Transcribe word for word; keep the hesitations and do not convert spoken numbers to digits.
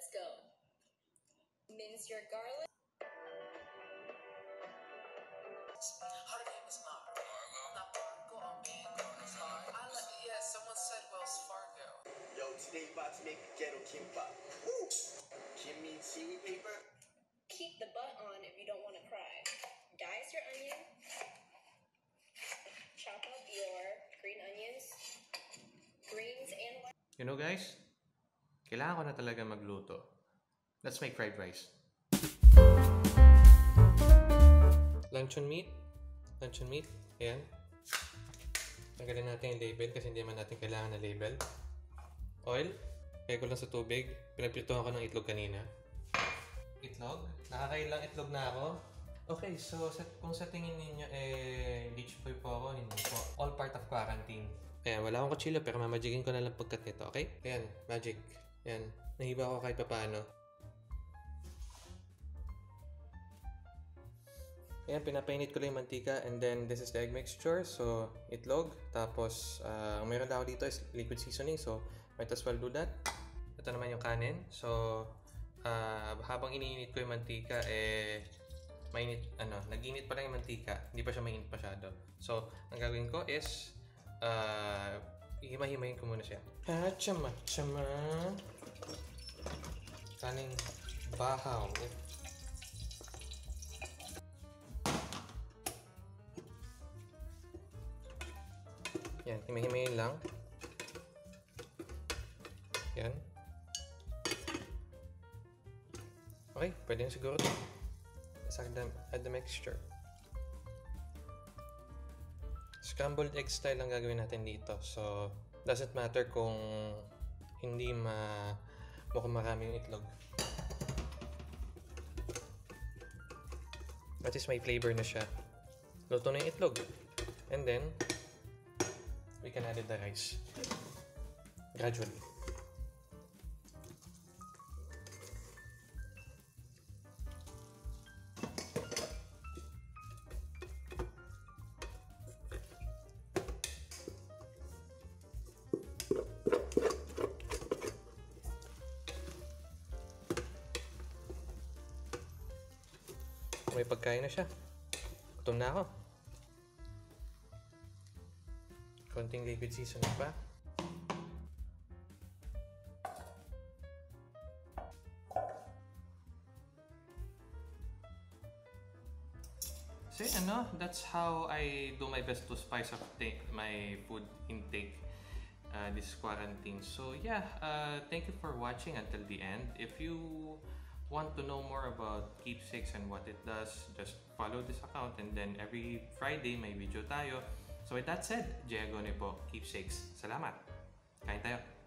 Let's go. Mince your garlic. Yeah, someone said Wells Fargo. Yo, today about to make Keto Kimbap. Woo! Kimmy seaweed paper. Keep the butt on if you don't want to cry. Dice your onion. Chop up your green onions. Greens and white. You know guys, kailangan ko na talaga magluto. Let's make fried rice. Luncheon meat. Luncheon meat. Ayan. Tanggalin natin yung label kasi hindi man natin kailangan na label. Oil. Kaya ko lang sa tubig. Pinagpritohan ko ng itlog kanina. Itlog? Nakakailang itlog na ako. Okay, so sa, kung sa tingin ninyo eh leech boy po ako, hindi po. All part of quarantine. Ayan, wala akong kutsilo pero mamagigin ko na lang pagkat nito, okay? Ayan, magic. Ayan, nahiba ako kahit papaano. Ayan, pinapainit ko lang yung mantika and then this is the egg mixture. So, itlog. Tapos, uh, meron na ako dito is liquid seasoning. So, might as well do that. Ito naman yung kanin. So, uh, habang iniinit ko yung mantika, eh... mainit, ano, nag-init pa lang yung mantika, hindi pa siya mainit masyado. So, ang gagawin ko is, uh, ihima-himayin ko muna siya. Ha, chama, chama. Kaning bahaw. Yan, hima-himayin lang. Yan. Okay, pwede na siguro ito. Add the, add the mixture. Scrambled egg style ang gagawin natin dito. So, doesn't matter kung hindi ma mukhang marami yung itlog. That is my flavor na siya. Luto na yung itlog. And then, we can add the rice. Gradually. May pagkain na siya. Gutom na ako. Konting liquid seasoning pa. See, ano? That's how I do my best to spice up my food intake uh, this quarantine. So yeah, uh, thank you for watching until the end. If you want to know more about Keepsakes and what it does, just follow this account and then every Friday may video tayo. So with that said, Jay Agonoy po, Keepsakes. Salamat! Kain tayo!